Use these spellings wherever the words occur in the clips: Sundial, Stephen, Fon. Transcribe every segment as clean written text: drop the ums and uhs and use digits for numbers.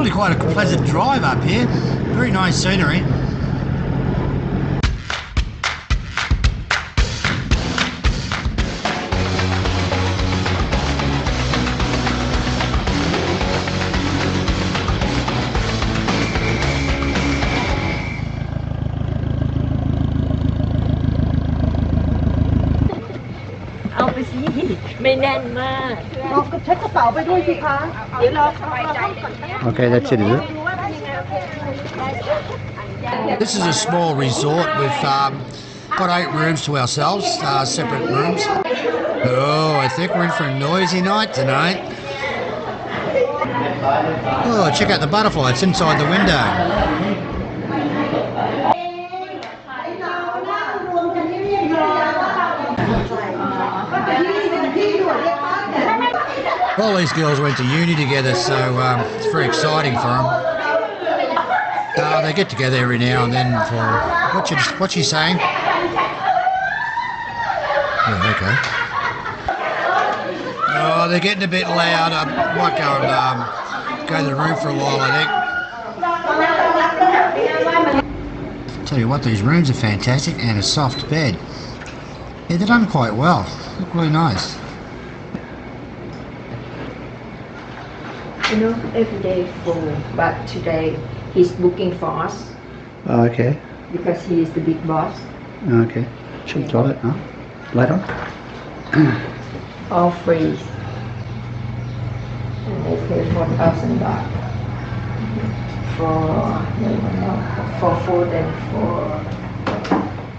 really quite a pleasant drive up here. Very nice scenery. Okay, that's it, is it? This is a small resort. We've got 8 rooms to ourselves, separate rooms. Oh, I think we're in for a noisy night tonight. Oh, check out the butterfly. It's inside the window. All these girls went to uni together, so it's very exciting for them. They get together every now and then for... what's she saying? Oh, okay. Oh, they're getting a bit loud. I might go and go to the room for a while, I think. Tell you what, these rooms are fantastic, and a soft bed. Yeah, they're done quite well. Look really nice. You know, every day is full, but today he's booking for us. Oh, okay. Because he is the big boss. Oh, okay. Should we try it, huh? Later on? All free. And they pay $4,000 for food and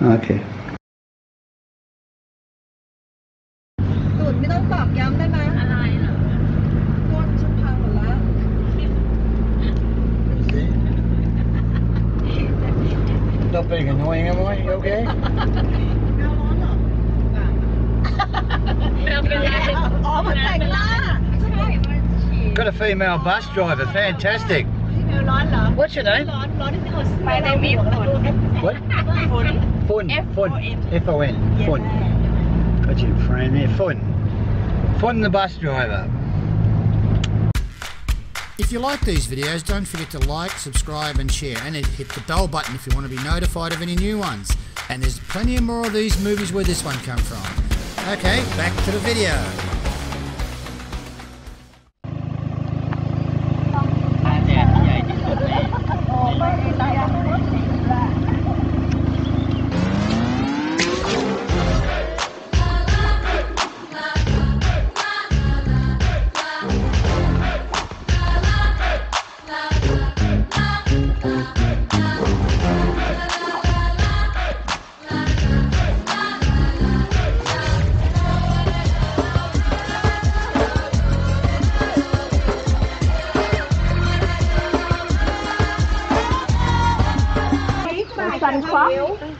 for... Okay. Stop being annoying, am I? You okay? Got a female bus driver, fantastic. What's your name? My name is Fon. What? Fon. Fon. F-O-N. Fon. Got your friend there, Fon. Fon the bus driver. If you like these videos, don't forget to like, subscribe and share, and hit the bell button if you want to be notified of any new ones. And there's plenty of more of these movies where this one come from. Okay, back to the video.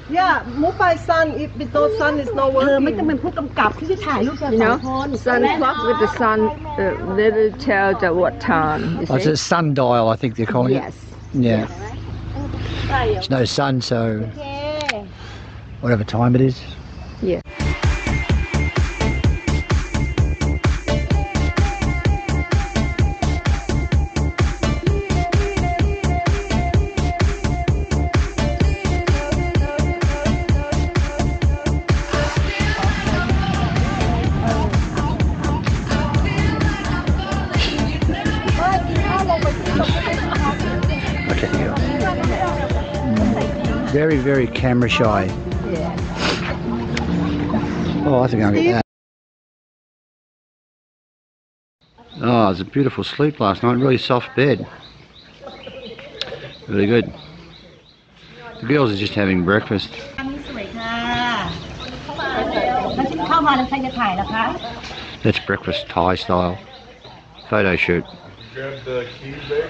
Yeah, move by sun. If without sun, it's not working. You know, sun clock with the sun little tells at what time. Oh, it's a sundial, I think they're calling it. Yes. Yeah. There's no sun, so whatever time it is. Yeah. Very, very camera shy. Yeah. Oh, I think I'll get that. Oh, it was a beautiful sleep last night. Really soft bed. Really good. The girls are just having breakfast. That's breakfast Thai style. Photo shoot. Grab the key bag.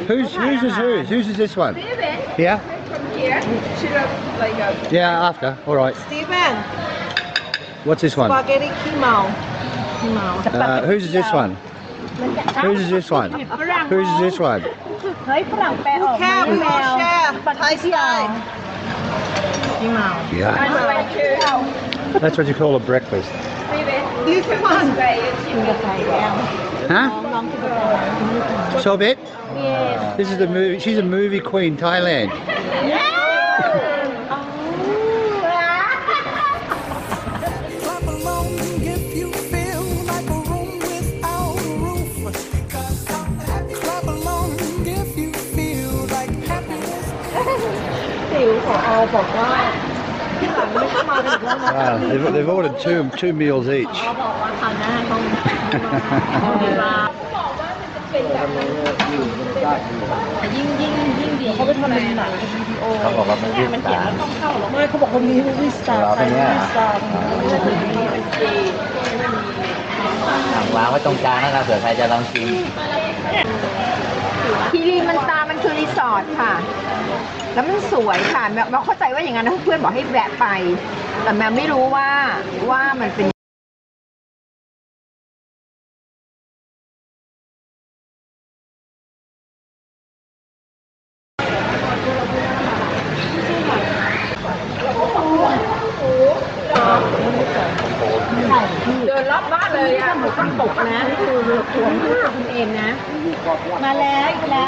Whose is whose? Whose is this one? Stephen. Yeah. From here. Should have like a. Yeah, after. All right. Stephen. What's this one? Spaghetti kimao. Whose is this one? Whose is this one? Whose is this one? Yeah. That's what you call a breakfast. This one. Huh? Sorbet? Yes. This is the movie. She's a movie queen, Thailand. Wow, they've ordered two meals each.แล้วมันสวยค่ะแมวเข้าใจว่าอย่างนั้นเพื่อนบอกให้แวะไปแต่แมวไม่รู้ว่ามันเป็น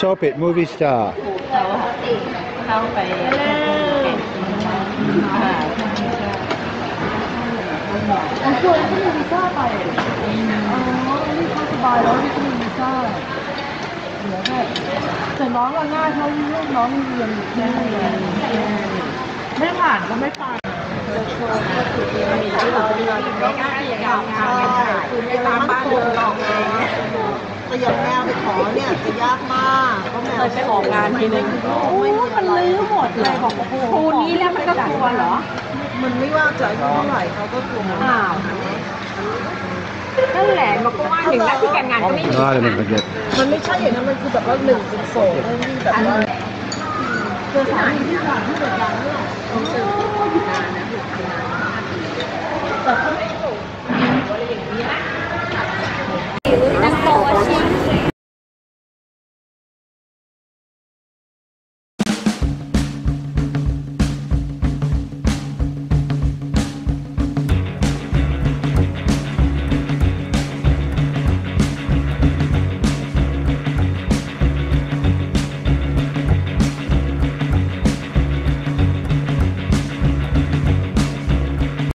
Sorbet movie star.